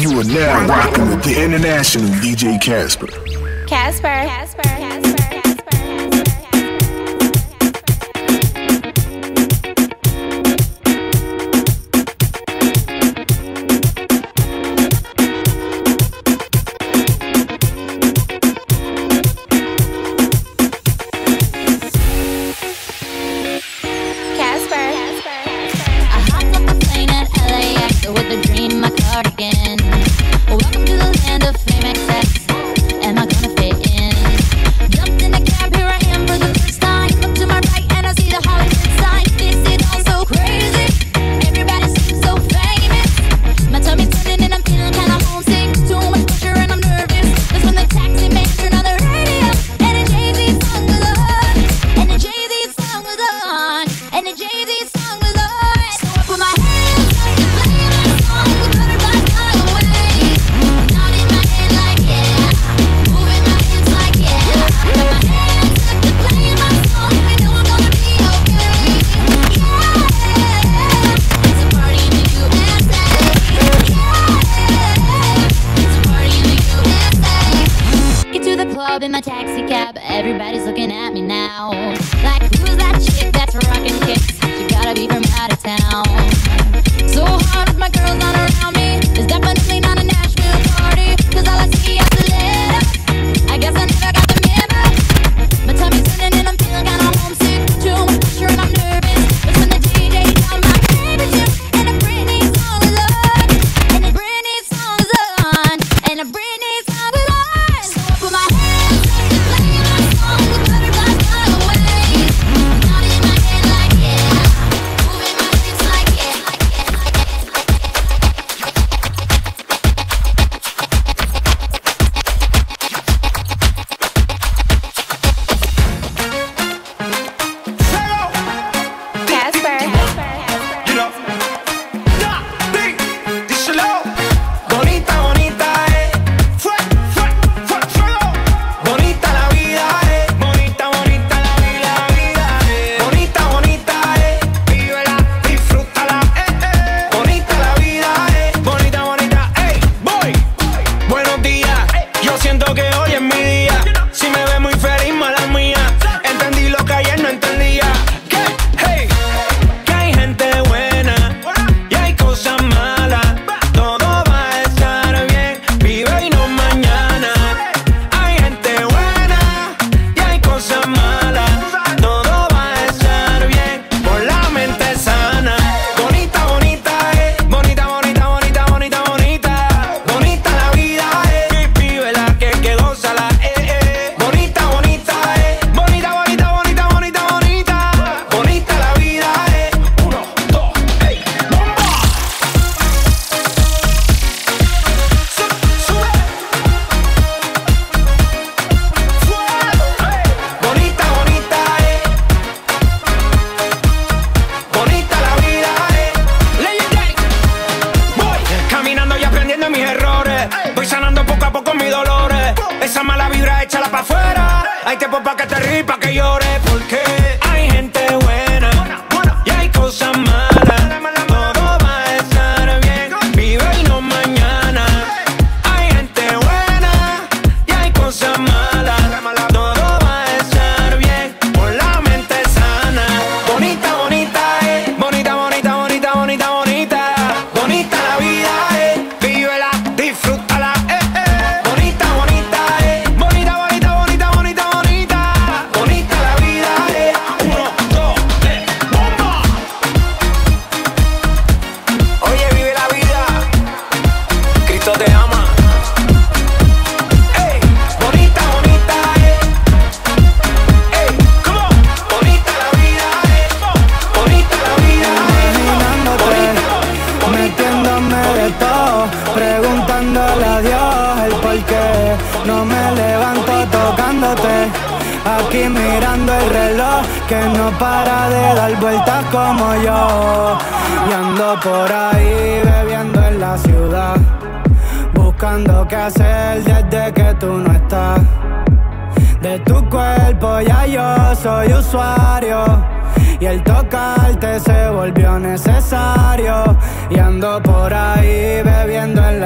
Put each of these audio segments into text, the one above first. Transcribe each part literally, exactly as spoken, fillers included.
You are now rocking with the international D J Casper. Casper. Casper. Casper.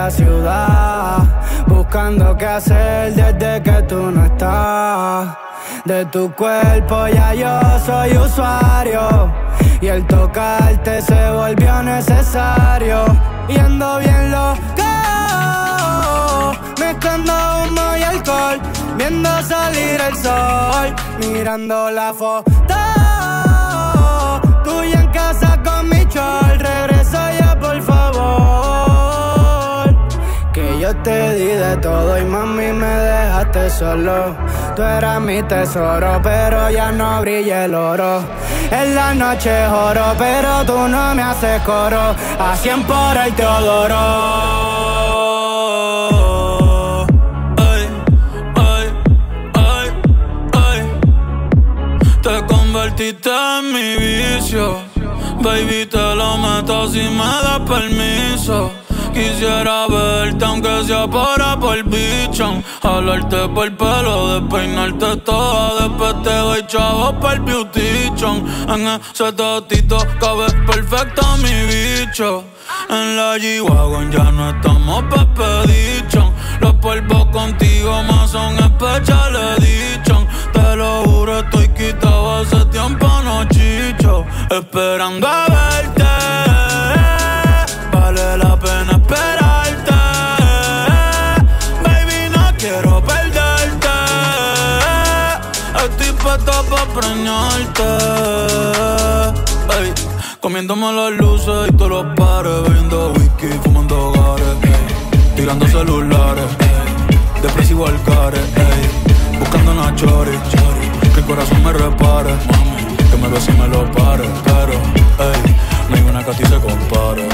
la ciudad, buscando qué hacer desde que tú no estás. De tu cuerpo ya yo soy usuario, y el tocarte se volvió necesario. Y ando bien loco, mezclando humo y alcohol, viendo salir el sol, mirando la foto tuya en casa con mi chol. Regreso ya, por favor, que yo te di de todo y mami me dejaste solo. Tú eras mi tesoro, pero ya no brilla el oro. En la noche oro, pero tú no me haces coro. A cien por el te adoro. Ay, ay, ay, ay. Te convertiste en mi vicio, baby, te lo meto si me das permiso. Quisiera verte aunque sea para por bichón, jalarte por el pelo, despeinarte toda. Después te doy chavos para el beautychon. En ese totito cabe perfecto mi bicho. En la G-Wagon ya no estamos pa' pedichón. Los polvos contigo más son special edition. Te lo juro, estoy quitado hace tiempo, no chicho. Esperando a verte, vale la pena esperarte. Baby, no quiero perderte. Estoy puesto pa' preñarte. Ey, comiéndome las luces y todos los pares, bebiendo whisky, fumando gares, tirando celulares, ey, depresivo al care, ey, buscando una chori, chori, que el corazón me repare, mami, que me bese y me lo pare. Pero, ey, no hay una que a ti se compare.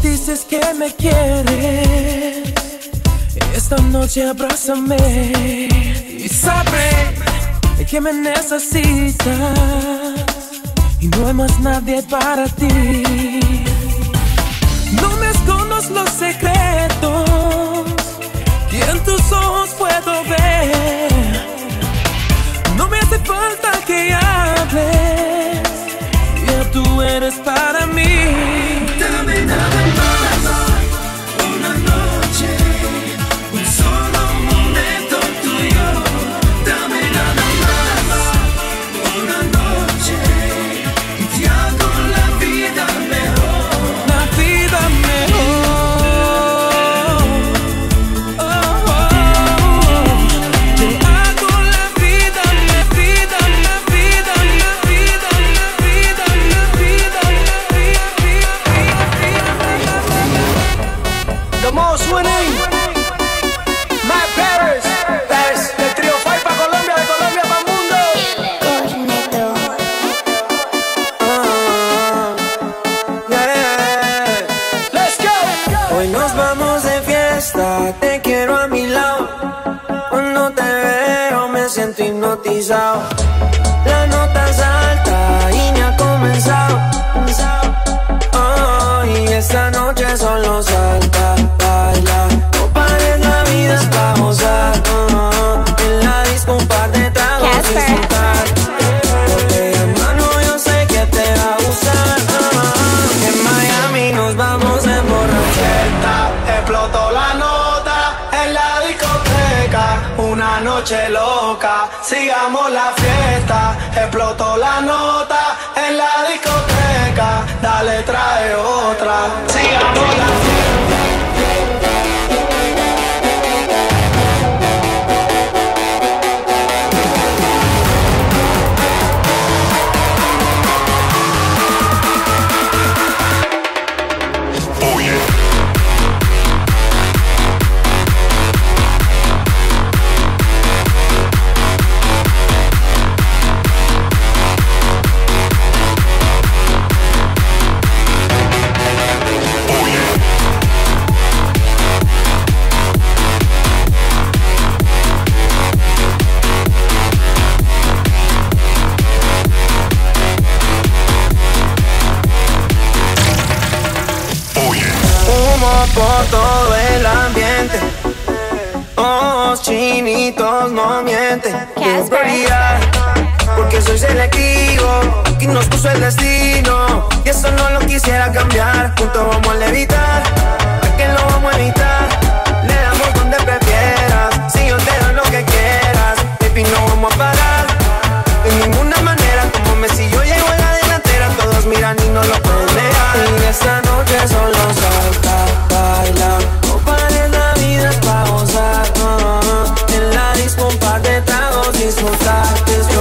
Dices que me quieres, esta noche abrázame y sabré que me necesitas y no hay más nadie para ti. No me escondas los secretos que en tus ojos puedo ver. No me hace falta que hables, ya tú eres para mí. Dame nada más, una noche, un solo momento tuyo. Dame nada más, una noche, y te hago la vida mejor. La vida mejor, oh, oh, oh. Te hago la vida, la vida, la vida, la vida, la vida, la vida, la vida. The most winning, my brothers, that's the trio five pa' Colombia, de Colombia pa' mundo. Corneto. Ah, yeah, yeah. Let's go. Hoy nos vamos de fiesta, te quiero a mi lado. Cuando te veo me siento hipnotizado. La nota es alta y ya ha comenzado. Oh, y esta noche solo salta. Noche loca, sigamos la fiesta, explotó la nota en la discoteca, dale trae otra, sigamos la fiesta. Oh, yeah. bonitos no mienten. Quiero brillar porque soy selectivo y nos puso el destino, y eso no lo quisiera cambiar. Juntos vamos a levitar, ¿a quién lo vamos a evitar? Le damos donde prefieras, si yo te doy lo que quieras. Baby, no vamos a parar de ninguna manera. Como Messi yo llego a la delantera, todos miran y no lo pueden negar. Y esta noche solo salta, baila, no pares, la vida es pa' gozar. uh-huh. En la disco un par de tragos, disfrutar, disfrutar.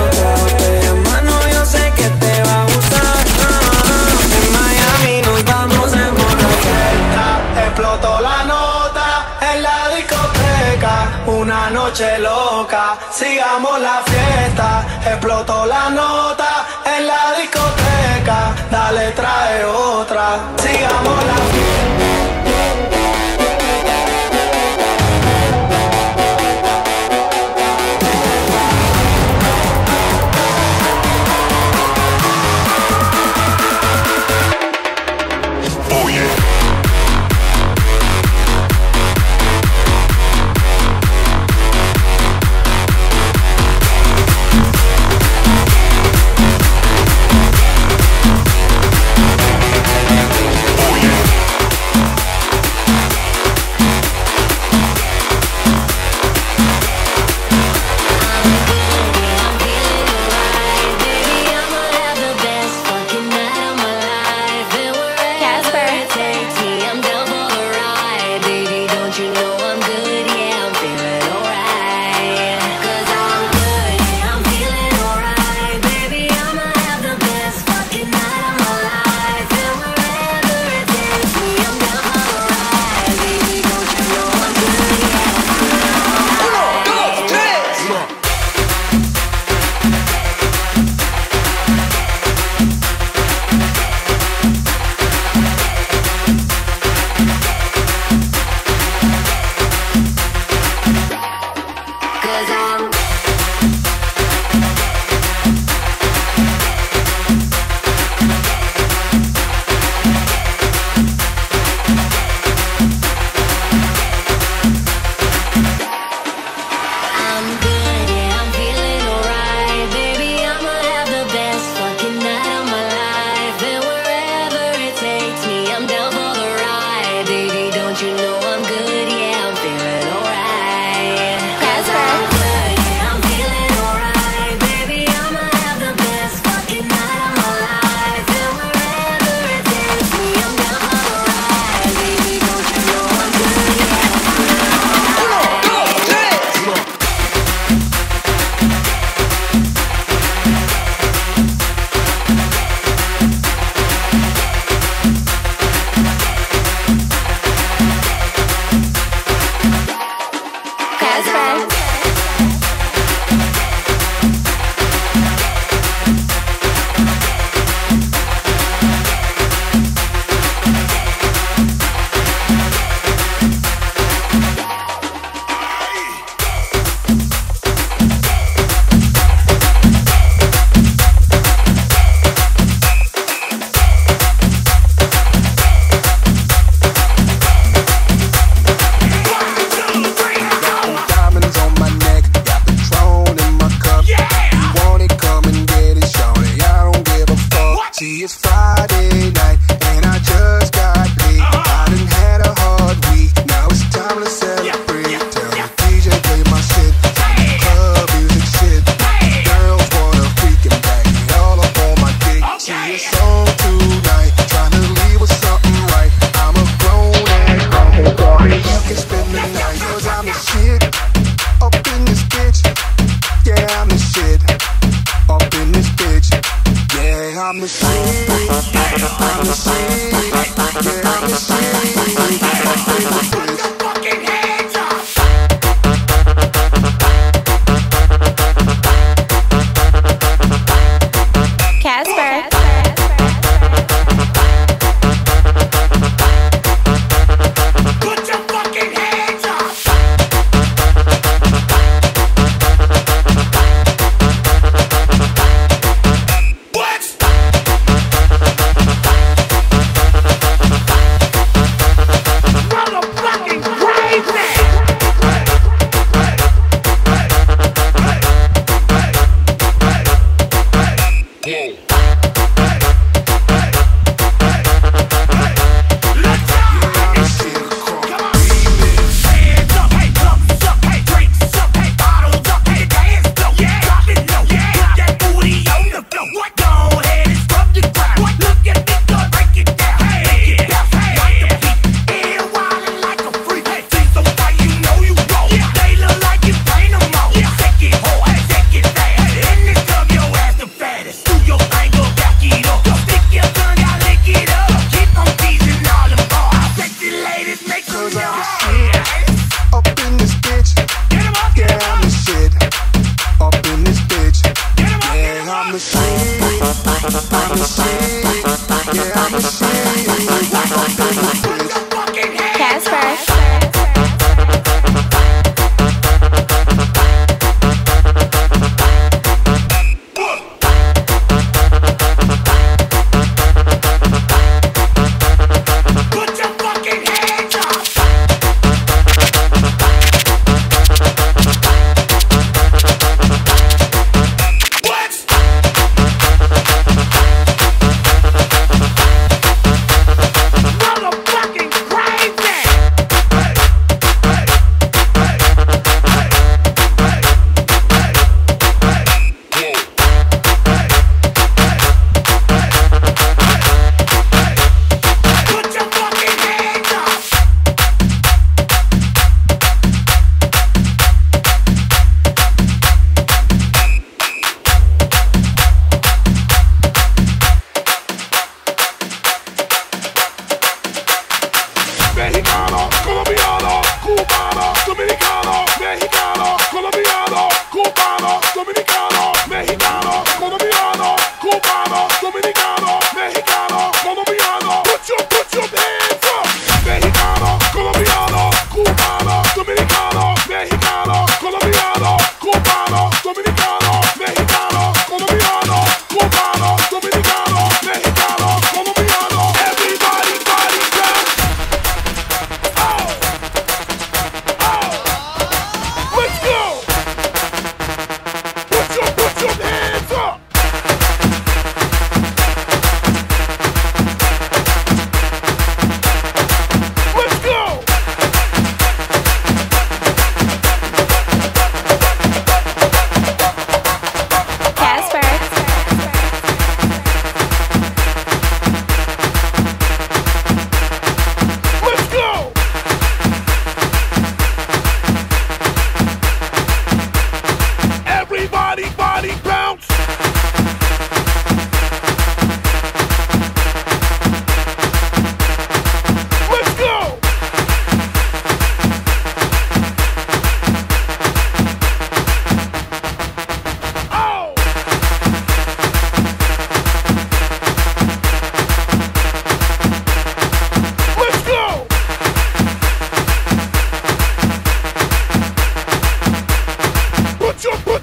Una noche loca, sigamos la fiesta. Explotó la nota en la discoteca. Dale, trae otra, sigamos la fiesta. Oh, yeah.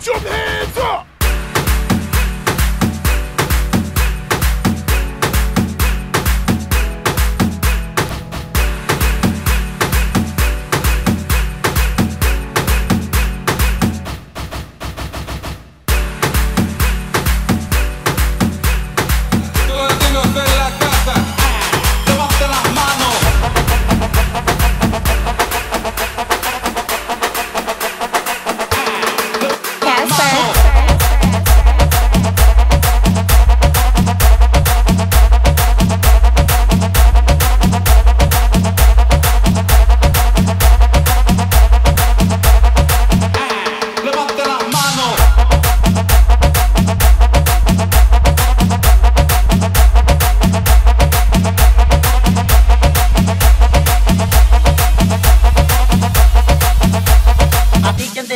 Put your hands up!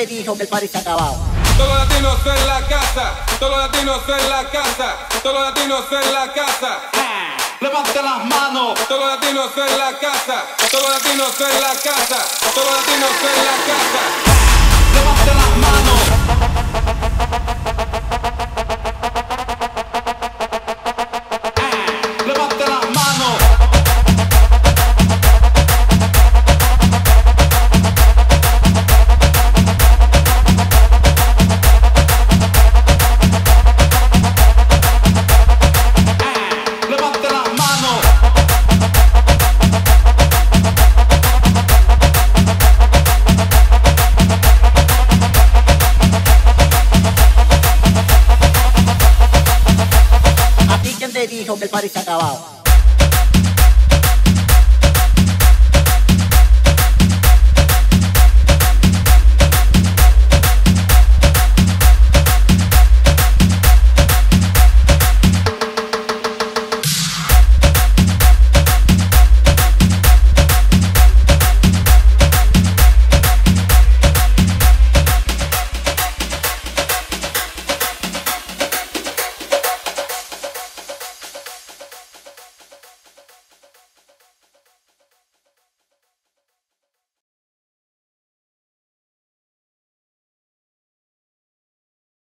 Dijo que el party se ha acabado. Todos los latinos en la casa, todos los latinos en la casa, todos los latinos en la casa. Ah, levante las manos. Todos los latinos en la casa, todos los latinos en la casa, todos los latinos en la casa. Ah, levante las manos. Ah, levante las manos. Dijo que el party se ha acabado.